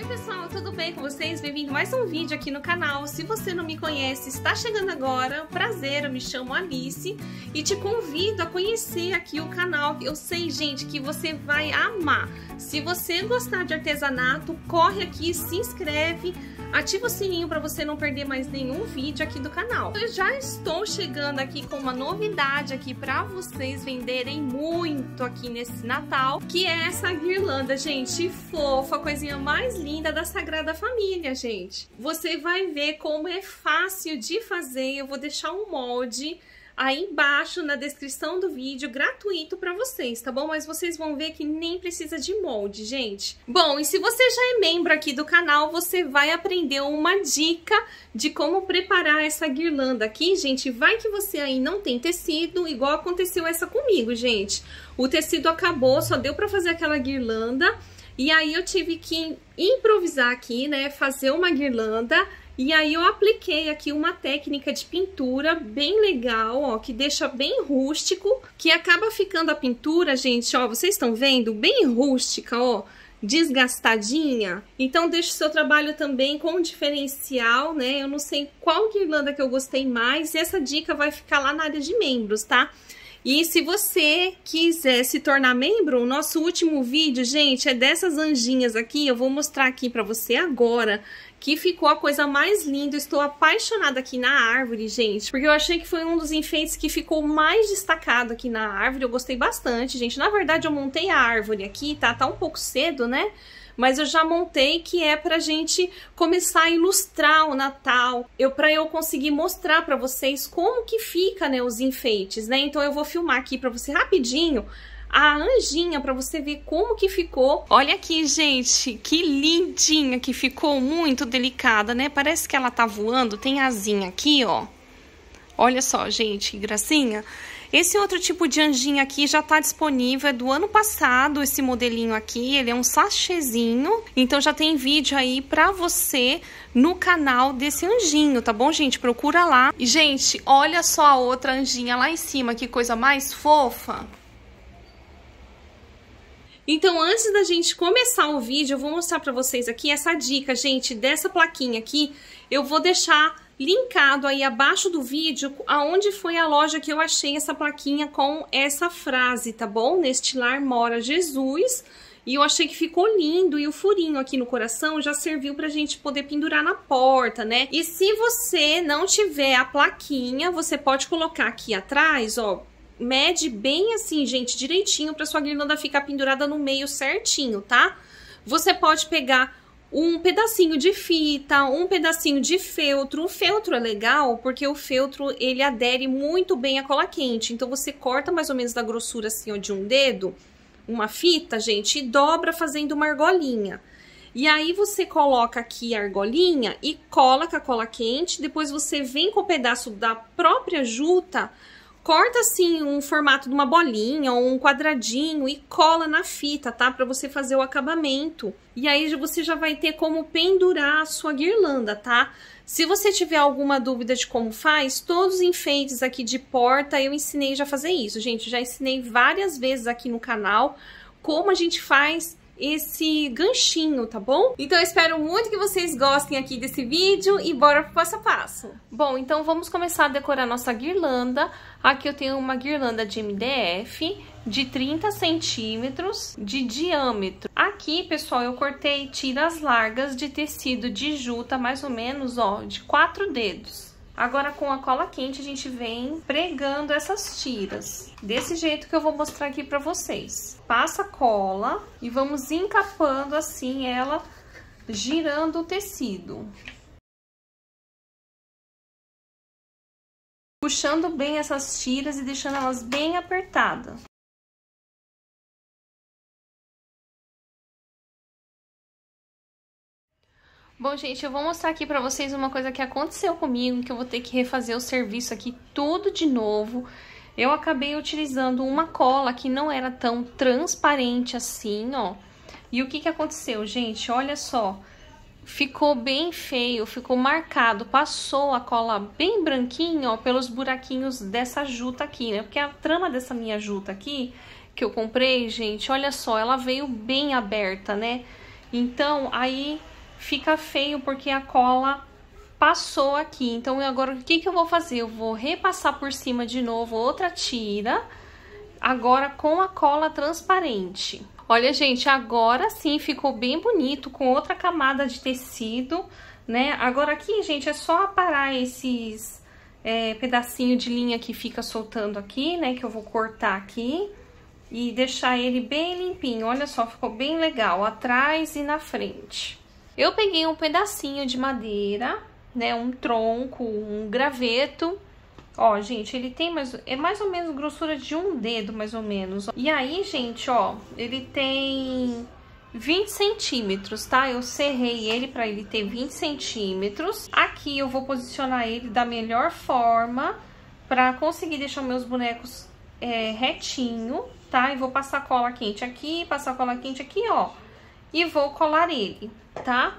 Oi pessoal, tudo bem com vocês? Bem-vindo a mais um vídeo aqui no canal. Se você não me conhece, está chegando agora, prazer, eu me chamo Alice e te convido a conhecer aqui o canal. Eu sei, gente, que você vai amar. Se você gostar de artesanato, corre aqui, se inscreve, ativa o sininho para você não perder mais nenhum vídeo aqui do canal. Eu já estou chegando aqui com uma novidade aqui para vocês venderem muito aqui nesse Natal, que é essa guirlanda, gente, fofa, coisinha mais linda. Linda da Sagrada Família, gente. Você vai ver como é fácil de fazer. Eu vou deixar um molde aí embaixo na descrição do vídeo, gratuito pra vocês, tá bom? Mas vocês vão ver que nem precisa de molde, gente. Bom, e se você já é membro aqui do canal, você vai aprender uma dica de como preparar essa guirlanda aqui, gente. Vai que você aí não tem tecido, igual aconteceu essa comigo, gente. O tecido acabou, só deu pra fazer aquela guirlanda. E aí eu tive que improvisar aqui, né, fazer uma guirlanda, e aí eu apliquei aqui uma técnica de pintura bem legal, ó, que deixa bem rústico, que acaba ficando a pintura, gente, ó, vocês estão vendo? Bem rústica, ó, desgastadinha. Então deixa o seu trabalho também com um diferencial, né, eu não sei qual guirlanda que eu gostei mais, essa dica vai ficar lá na área de membros, tá? E se você quiser se tornar membro, o nosso último vídeo, gente, é dessas anjinhas aqui. Eu vou mostrar aqui pra você agora, que ficou a coisa mais linda. Eu estou apaixonada aqui na árvore, gente, porque eu achei que foi um dos enfeites que ficou mais destacado aqui na árvore. Eu gostei bastante, gente. Na verdade, eu montei a árvore aqui, tá? Tá um pouco cedo, né? Mas eu já montei, que é pra gente começar a ilustrar o Natal, pra eu conseguir mostrar pra vocês como que fica, né, os enfeites, né? Então eu vou filmar aqui pra você rapidinho a anjinha, pra você ver como que ficou. Olha aqui, gente, que lindinha que ficou, muito delicada, né? Parece que ela tá voando, tem asinha aqui, ó. Olha só, gente, que gracinha. Esse outro tipo de anjinho aqui já tá disponível, é do ano passado esse modelinho aqui, ele é um sachêzinho, então já tem vídeo aí pra você no canal desse anjinho, tá bom, gente? Procura lá. E, gente, olha só a outra anjinha lá em cima, que coisa mais fofa. Então, antes da gente começar o vídeo, eu vou mostrar pra vocês aqui essa dica, gente, dessa plaquinha aqui. Eu vou deixar linkado aí abaixo do vídeo aonde foi a loja que eu achei essa plaquinha com essa frase, tá bom? Neste lar mora Jesus. E eu achei que ficou lindo, e o furinho aqui no coração já serviu pra gente poder pendurar na porta, né? E se você não tiver a plaquinha, você pode colocar aqui atrás, ó, mede bem assim, gente, direitinho, pra sua guirlanda ficar pendurada no meio certinho, tá? Você pode pegar um pedacinho de fita, um pedacinho de feltro. O feltro é legal porque o feltro, ele adere muito bem à cola quente. Então, você corta mais ou menos da grossura, assim, ó, de um dedo, uma fita, gente, e dobra fazendo uma argolinha. E aí, você coloca aqui a argolinha e cola com a cola quente. Depois, você vem com o pedaço da própria juta, corta, assim, um formato de uma bolinha ou um quadradinho e cola na fita, tá? Pra você fazer o acabamento. E aí você já vai ter como pendurar a sua guirlanda, tá? Se você tiver alguma dúvida de como faz, todos os enfeites aqui de porta eu ensinei já a fazer isso, gente. Já ensinei várias vezes aqui no canal como a gente faz esse ganchinho, tá bom? Então eu espero muito que vocês gostem aqui desse vídeo e bora pro passo a passo. Bom, então vamos começar a decorar nossa guirlanda. Aqui eu tenho uma guirlanda de MDF de 30 centímetros de diâmetro. Aqui, pessoal, eu cortei tiras largas de tecido de juta, mais ou menos, ó, de 4 dedos. Agora, com a cola quente, a gente vem pregando essas tiras, desse jeito que eu vou mostrar aqui pra vocês. Passa a cola e vamos encapando assim ela, girando o tecido. Puxando bem essas tiras e deixando elas bem apertadas. Bom, gente, eu vou mostrar aqui pra vocês uma coisa que aconteceu comigo, que eu vou ter que refazer o serviço aqui tudo de novo. Eu acabei utilizando uma cola que não era tão transparente assim, ó. E o que que aconteceu, gente? Olha só, ficou bem feio, ficou marcado, passou a cola bem branquinha, ó, pelos buraquinhos dessa juta aqui, né? Porque a trama dessa minha juta aqui, que eu comprei, gente, olha só, ela veio bem aberta, né? Então, aí fica feio porque a cola passou aqui. Então, agora o que que eu vou fazer? Eu vou repassar por cima de novo outra tira, agora com a cola transparente. Olha, gente, agora sim ficou bem bonito, com outra camada de tecido, né? Agora aqui, gente, é só aparar esses pedacinho de linha que fica soltando aqui, né? Que eu vou cortar aqui e deixar ele bem limpinho. Olha só, ficou bem legal, atrás e na frente. Eu peguei um pedacinho de madeira, né? Um tronco, um graveto. Ó, gente, ele tem mais ou menos grossura de um dedo, mais ou menos. E aí, gente, ó, ele tem 20 centímetros, tá? Eu serrei ele pra ele ter 20 centímetros. Aqui eu vou posicionar ele da melhor forma pra conseguir deixar meus bonecos retinho, tá? E vou passar cola quente aqui, passar cola quente aqui, ó. E vou colar ele, tá?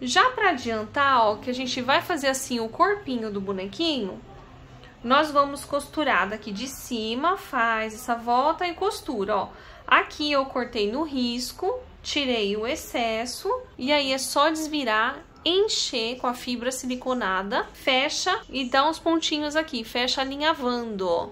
Já pra adiantar, ó, que a gente vai fazer assim o corpinho do bonequinho, nós vamos costurar daqui de cima, faz essa volta e costura, ó. Aqui eu cortei no risco, tirei o excesso e aí é só desvirar, encher com a fibra siliconada, fecha e dá uns pontinhos aqui, fecha alinhavando, ó.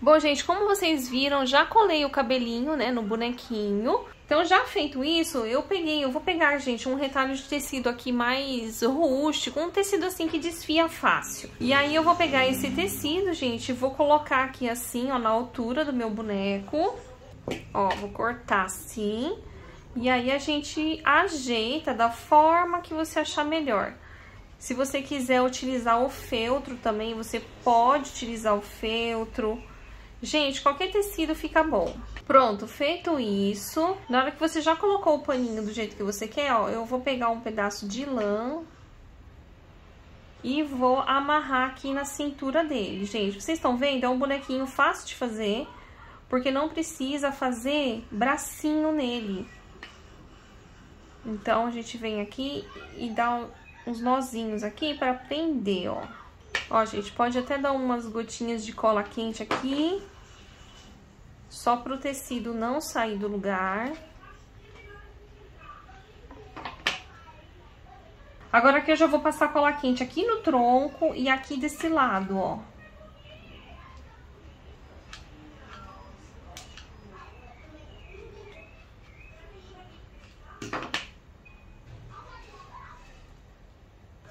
Bom, gente, como vocês viram, já colei o cabelinho, né, no bonequinho. Então, já feito isso, eu vou pegar, gente, um retalho de tecido aqui mais rústico, um tecido assim que desfia fácil. E aí eu vou pegar esse tecido, gente, vou colocar aqui assim, ó, na altura do meu boneco. Ó, vou cortar assim. E aí a gente ajeita da forma que você achar melhor. Se você quiser utilizar o feltro também, você pode utilizar o feltro. Gente, qualquer tecido fica bom. Pronto, feito isso, na hora que você já colocou o paninho do jeito que você quer, ó, eu vou pegar um pedaço de lã e vou amarrar aqui na cintura dele. Gente, vocês estão vendo? É um bonequinho fácil de fazer, porque não precisa fazer bracinho nele. Então, a gente vem aqui e dá uns nozinhos aqui pra prender, ó. Ó, gente, pode até dar umas gotinhas de cola quente aqui, só pro tecido não sair do lugar. Agora aqui eu já vou passar cola quente aqui no tronco e aqui desse lado, ó.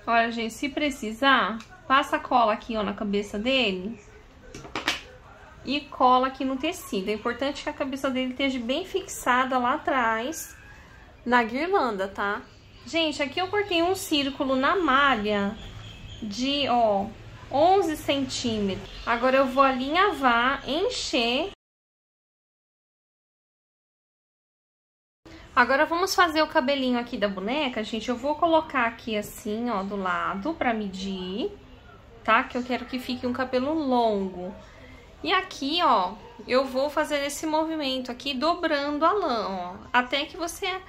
Olha, gente, se precisar, passa a cola aqui, ó, na cabeça dele e cola aqui no tecido. É importante que a cabeça dele esteja bem fixada lá atrás, na guirlanda, tá? Gente, aqui eu cortei um círculo na malha de, ó, 11 centímetros. Agora eu vou alinhavar, encher. Agora, vamos fazer o cabelinho aqui da boneca, gente. Eu vou colocar aqui assim, ó, do lado, pra medir. Tá? Que eu quero que fique um cabelo longo. E aqui, ó, eu vou fazer esse movimento aqui, dobrando a lã, ó. Até que você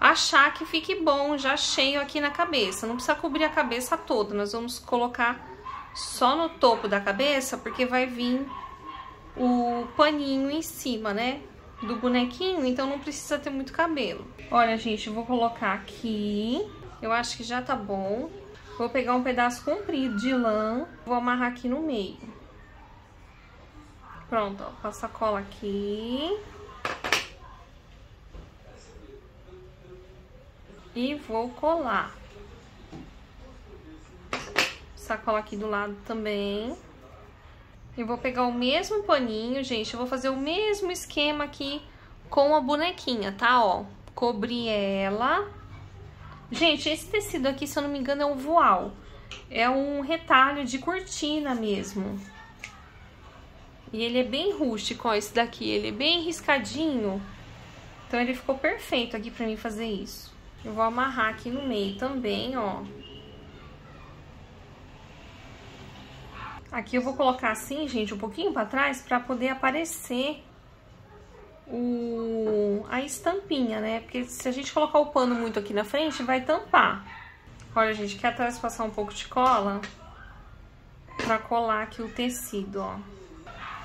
achar que fique bom, já cheio aqui na cabeça. Não precisa cobrir a cabeça toda, nós vamos colocar só no topo da cabeça, porque vai vir o paninho em cima, né, do bonequinho, então não precisa ter muito cabelo. Olha, gente, eu vou colocar aqui, eu acho que já tá bom. Vou pegar um pedaço comprido de lã, vou amarrar aqui no meio. Pronto, ó, passa cola aqui. E vou colar. Sacola aqui do lado também. Eu vou pegar o mesmo paninho, gente, eu vou fazer o mesmo esquema aqui com a bonequinha, tá, ó? Cobrir ela. Gente, esse tecido aqui, se eu não me engano, é um voal. É um retalho de cortina mesmo. E ele é bem rústico, ó, esse daqui. Ele é bem riscadinho. Então, ele ficou perfeito aqui pra mim fazer isso. Eu vou amarrar aqui no meio também, ó. Aqui eu vou colocar assim, gente, um pouquinho pra trás, pra poder aparecer a estampinha, né? Porque se a gente colocar o pano muito aqui na frente, vai tampar. Olha, gente, aqui atrás passar um pouco de cola pra colar aqui o tecido, ó.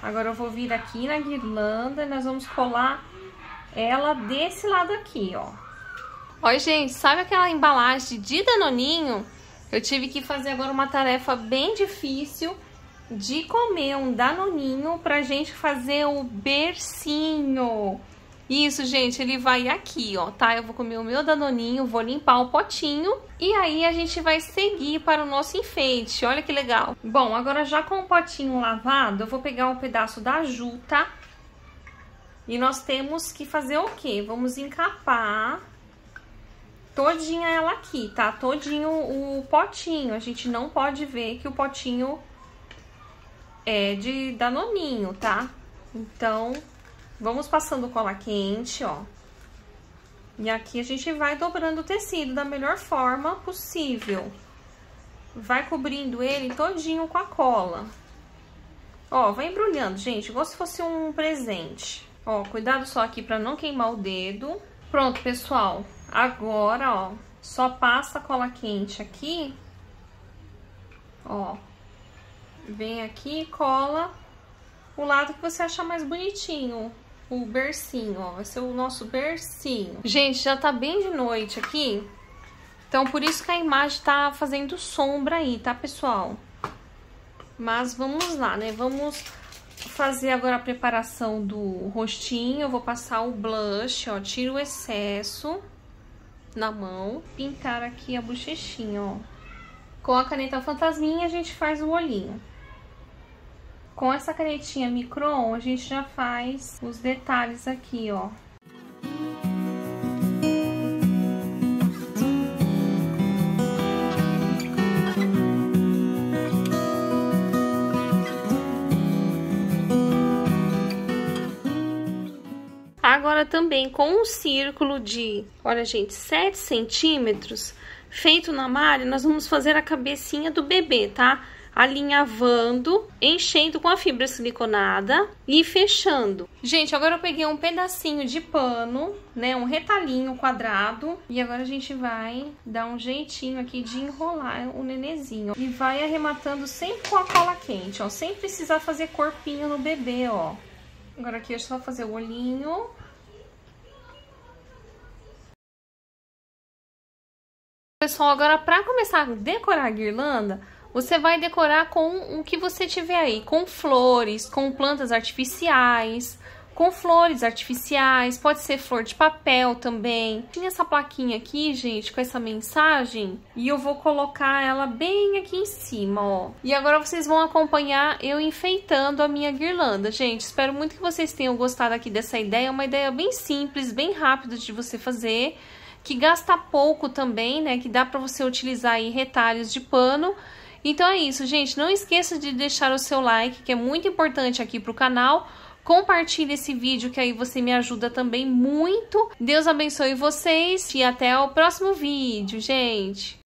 Agora eu vou vir aqui na guirlanda e nós vamos colar ela desse lado aqui, ó. Oi, gente, sabe aquela embalagem de Danoninho? Eu tive que fazer agora uma tarefa bem difícil de comer um Danoninho pra gente fazer o bercinho. Isso, gente, ele vai aqui, ó, tá? Eu vou comer o meu Danoninho, vou limpar o potinho e aí a gente vai seguir para o nosso enfeite. Olha que legal. Bom, agora já com o potinho lavado, eu vou pegar um pedaço da juta e nós temos que fazer o quê? Vamos encapar todinha ela aqui, tá? Todinho o potinho. A gente não pode ver que o potinho é de Danoninho, tá? Então, vamos passando cola quente, ó. E aqui a gente vai dobrando o tecido da melhor forma possível. Vai cobrindo ele todinho com a cola. Ó, vai embrulhando, gente, igual se fosse um presente. Ó, cuidado só aqui pra não queimar o dedo. Pronto, pessoal. Agora, ó, só passa a cola quente aqui. Ó. Vem aqui e cola o lado que você achar mais bonitinho. O bercinho, ó, vai ser o nosso bercinho. Gente, já tá bem de noite aqui, então por isso que a imagem tá fazendo sombra aí, tá, pessoal? Mas vamos lá, né? Vamos fazer agora a preparação do rostinho. Eu vou passar o blush, ó, tiro o excesso na mão. Pintar aqui a bochechinha, ó. Com a caneta fantasminha a gente faz o olhinho. Com essa canetinha Micron, a gente já faz os detalhes aqui, ó. Agora também com um círculo de, olha, gente, 7 centímetros, feito na malha, nós vamos fazer a cabecinha do bebê, tá? Alinhavando, enchendo com a fibra siliconada e fechando. Gente, agora eu peguei um pedacinho de pano, né, um retalhinho quadrado, e agora a gente vai dar um jeitinho aqui de enrolar o nenezinho. E vai arrematando sempre com a cola quente, ó, sem precisar fazer corpinho no bebê, ó. Agora aqui é só fazer o olhinho. Pessoal, agora pra começar a decorar a guirlanda, você vai decorar com o que você tiver aí, com flores, com plantas artificiais, com flores artificiais, pode ser flor de papel também. Tinha essa plaquinha aqui, gente, com essa mensagem, e eu vou colocar ela bem aqui em cima, ó. E agora vocês vão acompanhar eu enfeitando a minha guirlanda. Gente, espero muito que vocês tenham gostado aqui dessa ideia, é uma ideia bem simples, bem rápida de você fazer, que gasta pouco também, né, que dá pra você utilizar aí retalhos de pano. Então é isso, gente. Não esqueça de deixar o seu like, que é muito importante aqui pro canal. Compartilhe esse vídeo, que aí você me ajuda também muito. Deus abençoe vocês e até o próximo vídeo, gente.